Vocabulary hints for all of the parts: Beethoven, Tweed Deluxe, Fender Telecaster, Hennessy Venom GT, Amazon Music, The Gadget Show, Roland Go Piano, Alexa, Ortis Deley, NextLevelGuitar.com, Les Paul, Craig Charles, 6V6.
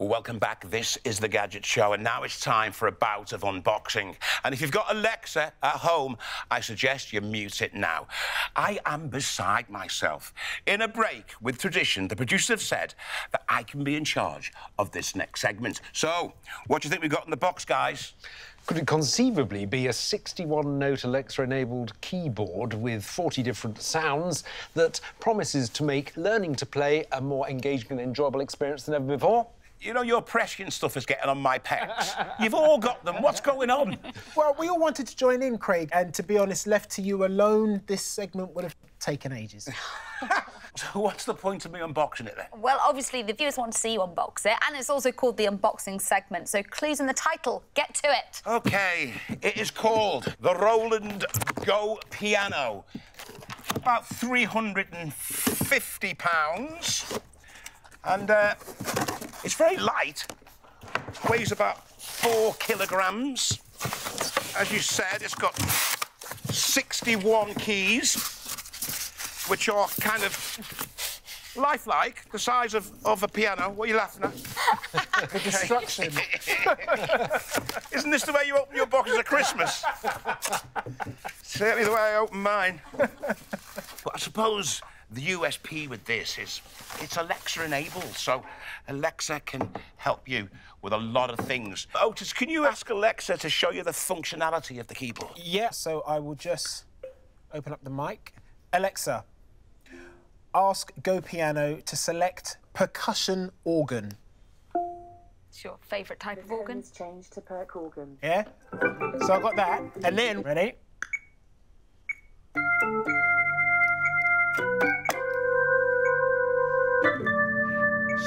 Welcome back. This is The Gadget Show, and now it's time for a bout of unboxing. And if you've got Alexa at home, I suggest you mute it now. I am beside myself. In a break with tradition, the producers have said that I can be in charge of this next segment. So, what do you think we've got in the box, guys? Could it conceivably be a 61-note Alexa-enabled keyboard with 40 different sounds that promises to make learning to play a more engaging and enjoyable experience than ever before? You know, your prescient stuff is getting on my pecs. You've all got them. What's going on? Well, we all wanted to join in, Craig, and to be honest, left to you alone, this segment would have taken ages. So what's the point of me unboxing it, then? Well, obviously, the viewers want to see you unbox it, and it's also called the unboxing segment, so clues in the title. Get to it. OK. It is called the Roland Go Piano. About £350. And, it's very light, weighs about 4 kilograms. As you said, it's got 61 keys, which are kind of lifelike, the size of a piano. What are you laughing at? The destruction. Isn't this the way you open your boxes at Christmas? Certainly the way I open mine. But I suppose the USP with this is it's Alexa-enabled, so Alexa can help you with a lot of things. Otis, can you ask Alexa to show you the functionality of the keyboard? Yeah, so I will just open up the mic. Alexa, ask Go Piano to select percussion organ. It's your favourite type of organ. It's changed to perc organ. Yeah? So I've got that, and then... Ready?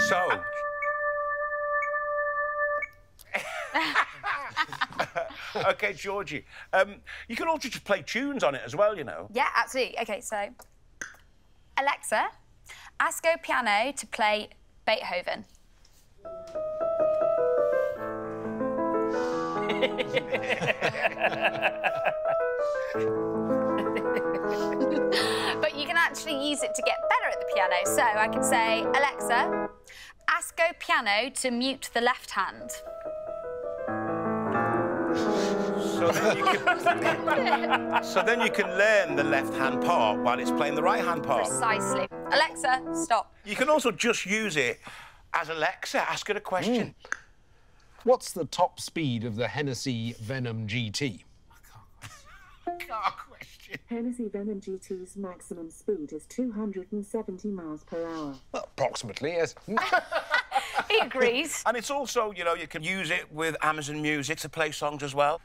So... OK, Georgie, you can also just play tunes on it as well, you know. Yeah, absolutely. OK, so... Alexa, ask Go Piano to play Beethoven. But you can actually use it to get better at the piano. So I could say, Alexa, ask Go Piano to mute the left hand. So then you can, learn the left-hand part while it's playing the right-hand part. Precisely. Alexa, stop. You can also just use it as Alexa. Ask her a question. Mm. What's the top speed of the Hennessy Venom GT? Hennessy Venom GT's maximum speed is 270 miles per hour. Well, approximately, yes. He agrees. And it's also, you know, you can use it with Amazon Music to play songs as well.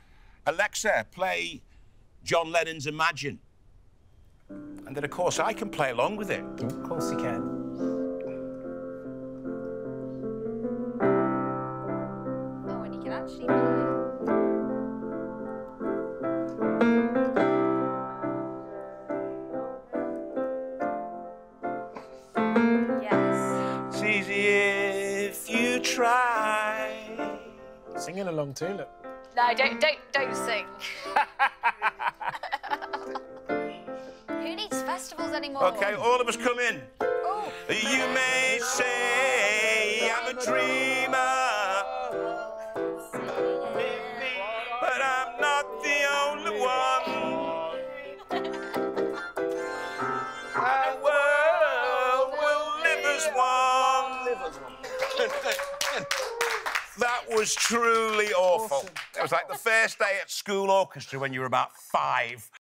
Alexa, play John Lennon's Imagine. And then, of course, I can play along with it. Of course you can. Oh, and you can actually play. Try. Singing along too, look. No, don't sing. Who needs festivals anymore? Okay, all of us come in. Ooh. You may say I'm a dreamer, but I'm not the only one. Our world will live as one. That was truly awful. Awesome. It was like the first day at school orchestra when you were about 5.